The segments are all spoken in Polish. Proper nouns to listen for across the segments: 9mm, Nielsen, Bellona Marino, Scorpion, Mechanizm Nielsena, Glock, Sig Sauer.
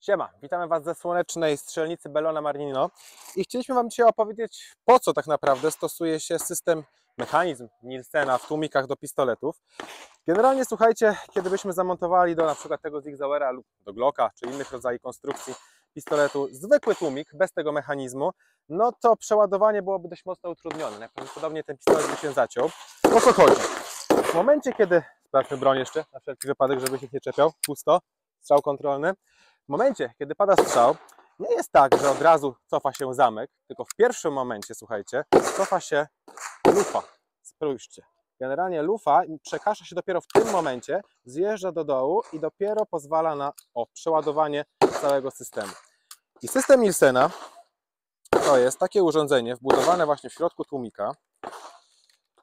Siema, witamy Was ze słonecznej strzelnicy Bellona Marino i chcieliśmy Wam dzisiaj opowiedzieć, po co tak naprawdę stosuje się system mechanizm Nielsena w tłumikach do pistoletów. Generalnie słuchajcie, kiedy byśmy zamontowali do na przykład tego Sig Sauera lub do Glocka czy innych rodzajów konstrukcji pistoletu zwykły tłumik bez tego mechanizmu, no to przeładowanie byłoby dość mocno utrudnione. Najprawdopodobniej ten pistolet by się zaciął. O co chodzi? W momencie, kiedy... Sprawdźmy broń jeszcze, na wszelki wypadek, żeby się nie czepiał. Pusto, strzał kontrolny. W momencie, kiedy pada strzał, nie jest tak, że od razu cofa się zamek, tylko w pierwszym momencie, słuchajcie, cofa się lufa. Spójrzcie. Generalnie lufa przekasza się dopiero w tym momencie, zjeżdża do dołu i dopiero pozwala na przeładowanie całego systemu. I system Nielsena to jest takie urządzenie wbudowane właśnie w środku tłumika,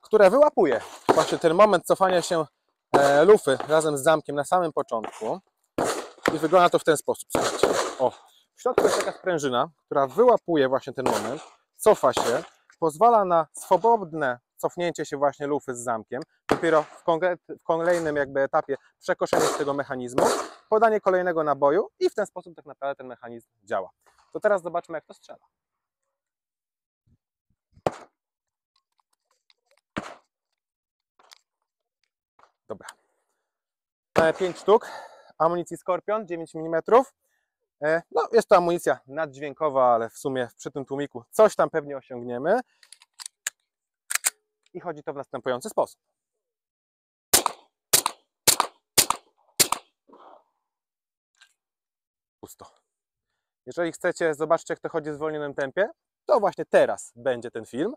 które wyłapuje właśnie ten moment cofania się lufy razem z zamkiem na samym początku. I wygląda to w ten sposób, słuchajcie. W środku jest taka sprężyna, która wyłapuje właśnie ten moment, cofa się, pozwala na swobodne cofnięcie się właśnie lufy z zamkiem, dopiero w kolejnym jakby etapie przekoszenie z tego mechanizmu, podanie kolejnego naboju i w ten sposób tak naprawdę ten mechanizm działa. To teraz zobaczmy, jak to strzela. Dobra, 5 sztuk amunicji Scorpion, 9 mm. No, jest to amunicja naddźwiękowa, ale w sumie przy tym tłumiku coś tam pewnie osiągniemy. I chodzi to w następujący sposób. Pusto. Jeżeli chcecie zobaczyć, jak to chodzi w zwolnionym tempie, to właśnie teraz będzie ten film.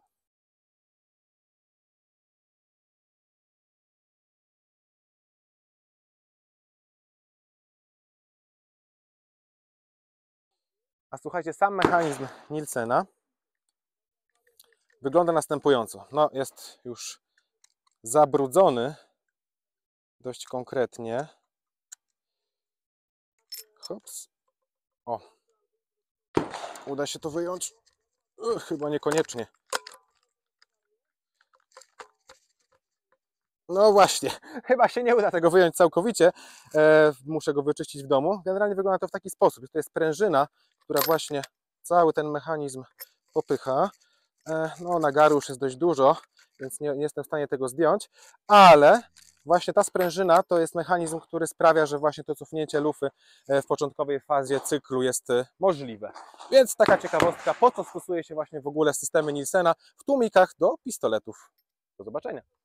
A słuchajcie, sam mechanizm Nielsena wygląda następująco. No, jest już zabrudzony dość konkretnie. Hops. Uda się to wyjąć? Chyba niekoniecznie. No właśnie, chyba się nie uda tego wyjąć całkowicie. Muszę go wyczyścić w domu. Generalnie wygląda to w taki sposób. To jest sprężyna, która właśnie cały ten mechanizm popycha. No, nagaru już jest dość dużo, więc nie jestem w stanie tego zdjąć, ale właśnie ta sprężyna to jest mechanizm, który sprawia, że właśnie to cofnięcie lufy w początkowej fazie cyklu jest możliwe. Więc taka ciekawostka, po co stosuje się właśnie w ogóle systemy Nielsena w tłumikach do pistoletów. Do zobaczenia.